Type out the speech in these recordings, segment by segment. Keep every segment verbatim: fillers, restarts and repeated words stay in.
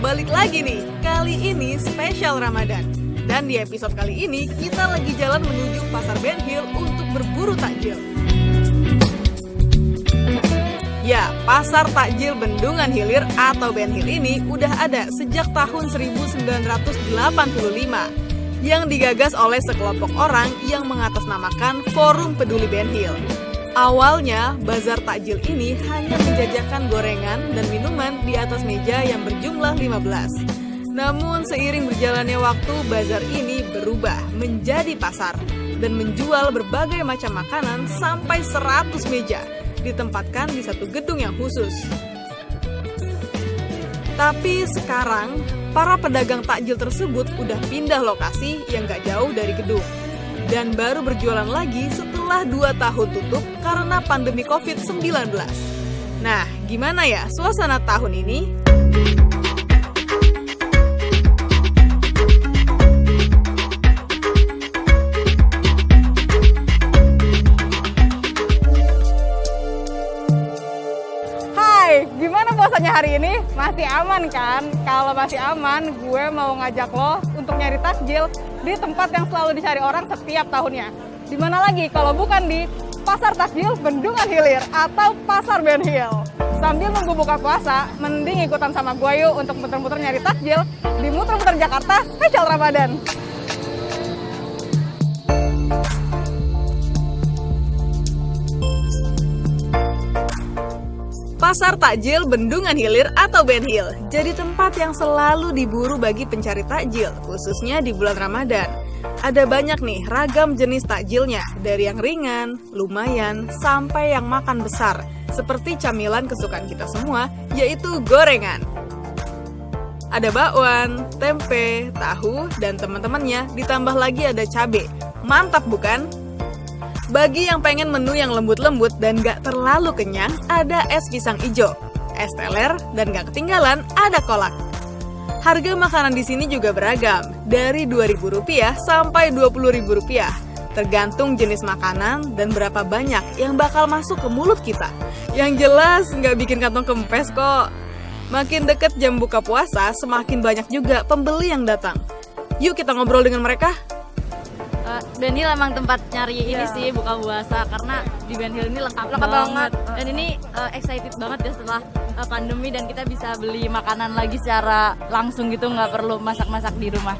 balik lagi nih, kali ini spesial Ramadan. Dan di episode kali ini, kita lagi jalan menuju Pasar Benhil untuk berburu takjil. Ya, Pasar Takjil Bendungan Hilir atau Benhil ini udah ada sejak tahun seribu sembilan ratus delapan puluh lima. Yang digagas oleh sekelompok orang yang mengatasnamakan Forum Peduli Benhil. Awalnya, bazar takjil ini hanya menjajakan gorengan dan minuman di atas meja yang berjumlah lima belas. Namun seiring berjalannya waktu, bazar ini berubah menjadi pasar dan menjual berbagai macam makanan sampai seratus meja, ditempatkan di satu gedung yang khusus. Tapi sekarang, para pedagang takjil tersebut udah pindah lokasi yang gak jauh dari gedung. Dan baru berjualan lagi setelah dua tahun tutup karena pandemi covid sembilan belas. Nah, gimana ya suasana tahun ini? Hai, gimana puasanya hari ini? Masih aman kan? Kalau masih aman, gue mau ngajak lo untuk nyari takjil di tempat yang selalu dicari orang setiap tahunnya. Di mana lagi kalau bukan di Pasar Takjil Bendungan Hilir atau Pasar Benhil. Sambil nunggu buka puasa, mending ikutan sama gue yuk untuk muter-muter nyari takjil di Muter-Muter Jakarta spesial Ramadan. Pasar Takjil Bendungan Hilir atau Benhil jadi tempat yang selalu diburu bagi pencari takjil, khususnya di bulan Ramadan. Ada banyak nih ragam jenis takjilnya, dari yang ringan, lumayan, sampai yang makan besar, seperti camilan kesukaan kita semua, yaitu gorengan. Ada bakwan, tempe, tahu, dan teman-temannya, ditambah lagi ada cabai. Mantap bukan? Bagi yang pengen menu yang lembut-lembut dan gak terlalu kenyang, ada es pisang ijo, es teler, dan gak ketinggalan ada kolak. Harga makanan di sini juga beragam, dari dua ribu rupiah sampai dua puluh ribu rupiah, tergantung jenis makanan dan berapa banyak yang bakal masuk ke mulut kita. Yang jelas nggak bikin kantong kempes kok. Makin deket jam buka puasa, semakin banyak juga pembeli yang datang. Yuk kita ngobrol dengan mereka. Benhil emang tempat nyari ini yeah. sih buka puasa, karena di Benhil ini lengkap, lengkap banget. banget dan ini uh, excited banget ya setelah uh, pandemi dan kita bisa beli makanan lagi secara langsung gitu, nggak perlu masak-masak di rumah.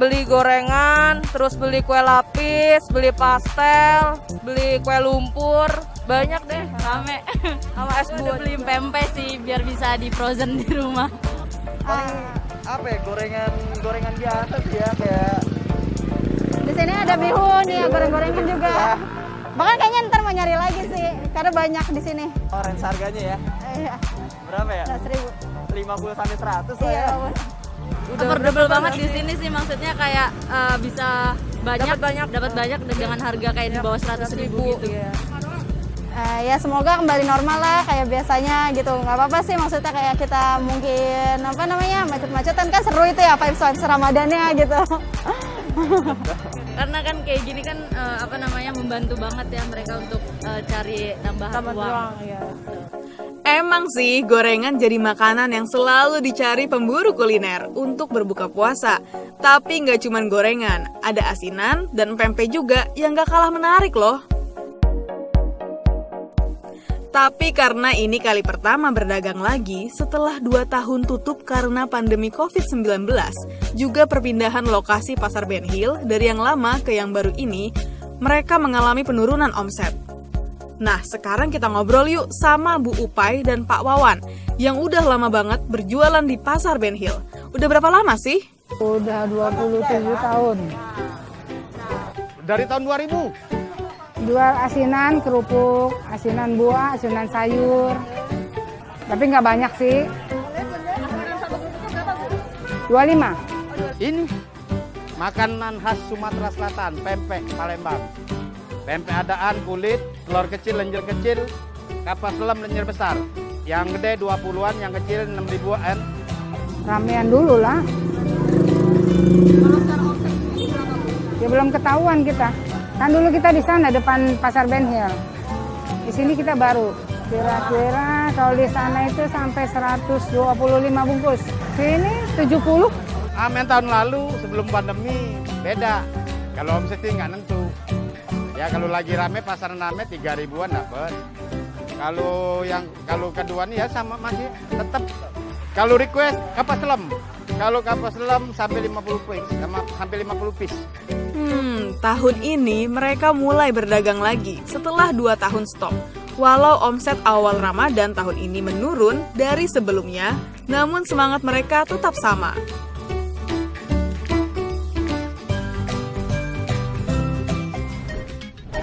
Beli gorengan, terus beli kue lapis, beli pastel, beli kue lumpur, banyak deh, rame. Sama es buah, beli pempek sih biar bisa di frozen di rumah. Paling apa ya, gorengan gorengan biasa sih ya, kayak sini ada bihun ya, goreng-gorengan juga. Bahkan kayaknya ntar mau nyari lagi sih, karena banyak di sini. Oh, range harganya ya? Iya. Berapa ya? seribu. lima puluh sampai seratus lah ya. Udah affordable banget di sini sih, maksudnya kayak uh, bisa banyak, dapat banyak, dapat banyak dan dengan harga kayak di bawah seratus ribu gitu. Iya. Uh, ya semoga kembali normal lah kayak biasanya gitu, nggak apa-apa sih, maksudnya kayak kita mungkin apa namanya macet-macetan kan seru itu ya, vibes-vibes Ramadannya gitu. Karena kan kayak gini kan uh, apa namanya membantu banget ya mereka untuk uh, cari tambahan uang. uang ya. Emang sih gorengan jadi makanan yang selalu dicari pemburu kuliner untuk berbuka puasa. Tapi nggak cuman gorengan, ada asinan dan pempek juga yang nggak kalah menarik loh. Tapi karena ini kali pertama berdagang lagi setelah dua tahun tutup karena pandemi covid sembilan belas, juga perpindahan lokasi Pasar Benhil dari yang lama ke yang baru ini, mereka mengalami penurunan omset. Nah, sekarang kita ngobrol yuk sama Bu Upai dan Pak Wawan yang udah lama banget berjualan di Pasar Benhil. Udah berapa lama sih? Udah dua puluh tujuh tahun. Dari tahun dua ribu? Jual asinan kerupuk, asinan buah, asinan sayur, tapi nggak banyak sih. dua puluh lima. Ini makanan khas Sumatera Selatan, pempek Palembang. Pempek adaan kulit, telur kecil, lenjer kecil, kapas lem, lenjer besar. Yang gede dua puluhan, yang kecil enam ribuan. Ramean dulu lah. Ya belum ketahuan kita. Kan dulu kita di sana depan Pasar Benhil. Di sini kita baru. Kira-kira kalau di sana itu sampai seratus dua puluh lima bungkus. Sini tujuh puluh. Amin, tahun lalu sebelum pandemi beda. Kalau omset sih nggak nentu. Ya kalau lagi rame pasar rame tiga ribuan dapat. Kalau yang kalau kedua nih ya sama masih tetap. Kalau request kapas selam. Kalau kapas selam sampai lima puluh piece, sampai lima puluh piece. Hmm, tahun ini mereka mulai berdagang lagi setelah dua tahun stop. Walau omset awal Ramadan tahun ini menurun dari sebelumnya, namun semangat mereka tetap sama.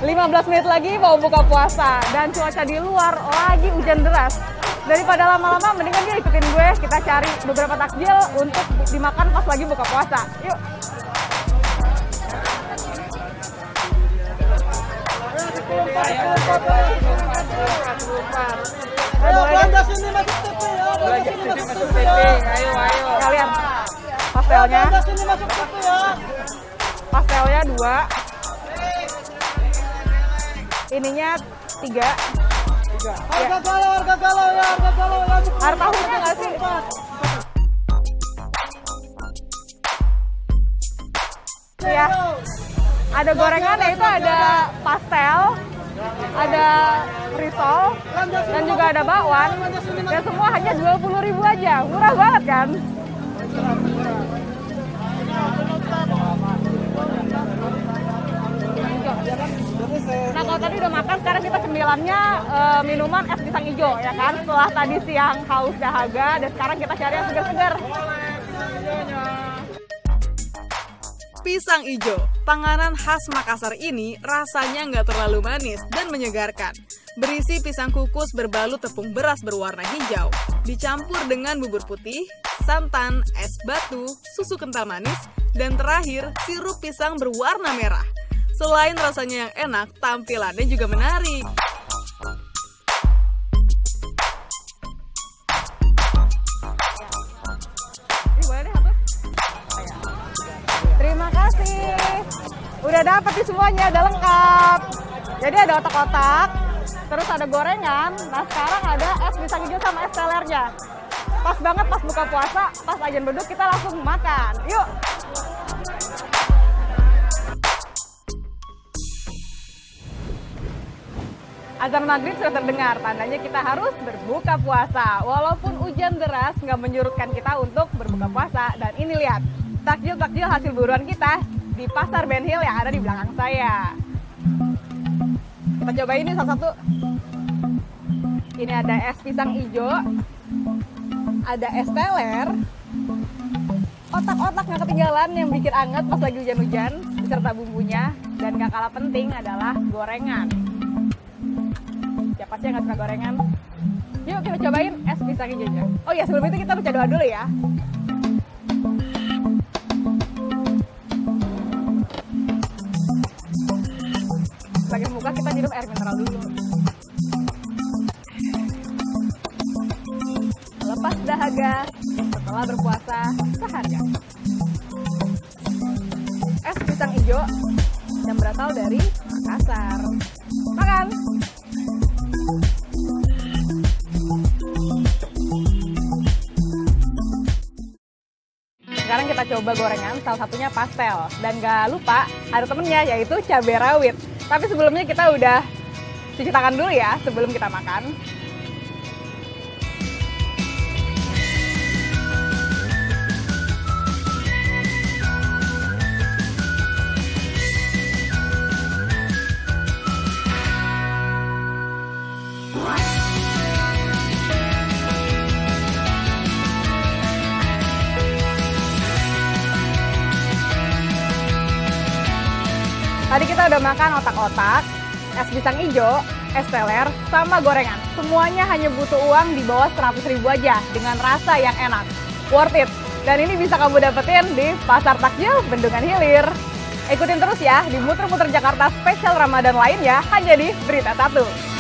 lima belas menit lagi mau buka puasa dan cuaca di luar lagi hujan deras. Daripada lama-lama mendingan dia ikutin gue, kita cari beberapa takjil untuk dimakan pas lagi buka puasa. Yuk. Ayo, belas ini masuk T P ya. Ini masuk T P. Ayo, ayo. Kalian pastelnya. Ini masuk T P ya. Pastelnya dua. Ininya tiga. Tiga. Harga galau, harga galau ya, harga galau lanjut. Harga tahunya enggak sih? Ya. Ada gorengan ya, itu ada pastel, ada risol, dan juga ada bakwan. Dan semua hanya dua puluh ribu aja, murah banget kan? Nah kalau tadi udah makan, sekarang kita cemilannya e, minuman es pisang ijo ya kan? Setelah tadi siang haus dahaga, dan sekarang kita cari yang segar-segar. Pisang ijo, panganan khas Makassar ini rasanya nggak terlalu manis dan menyegarkan. Berisi pisang kukus berbalut tepung beras berwarna hijau, dicampur dengan bubur putih, santan, es batu, susu kental manis, dan terakhir sirup pisang berwarna merah. Selain rasanya yang enak, tampilannya juga menarik. Udah dapat nih semuanya, udah lengkap. Jadi ada otak-otak, terus ada gorengan. Nah sekarang ada es pisang hijau sama es telernya. Pas banget pas buka puasa, pas azan beduk kita langsung makan. Yuk! Azan maghrib sudah terdengar, tandanya kita harus berbuka puasa. Walaupun hujan deras, nggak menyurutkan kita untuk berbuka puasa. Dan ini lihat, takjil-takjil hasil buruan kita di Pasar Benhil yang ada di belakang saya. Kita coba ini salah satu. Ini ada es pisang ijo, ada es teler, otak-otak nggak ketinggalan yang bikin anget pas lagi hujan-hujan, beserta bumbunya, dan nggak kalah penting adalah gorengan. Siapa sih yang nggak suka gorengan? Yuk kita cobain es pisang ijonya. Oh ya sebelum itu kita baca doa dulu ya. Sebagai pembuka kita minum air mineral dulu. Lepas dahaga, setelah berpuasa sehari. Es pisang ijo yang berasal dari Makassar. Makan! Sekarang kita coba gorengan, salah satunya pastel. Dan gak lupa ada temennya yaitu cabai rawit. Tapi sebelumnya kita udah cuci tangan dulu ya sebelum kita makan. Tadi kita udah makan otak-otak, es pisang ijo, es teler, sama gorengan. Semuanya hanya butuh uang di bawah seratus ribu aja dengan rasa yang enak. Worth it. Dan ini bisa kamu dapetin di Pasar Takjil Bendungan Hilir. Ikutin terus ya di Muter-Muter Jakarta spesial Ramadan lainnya hanya di Berita Satu.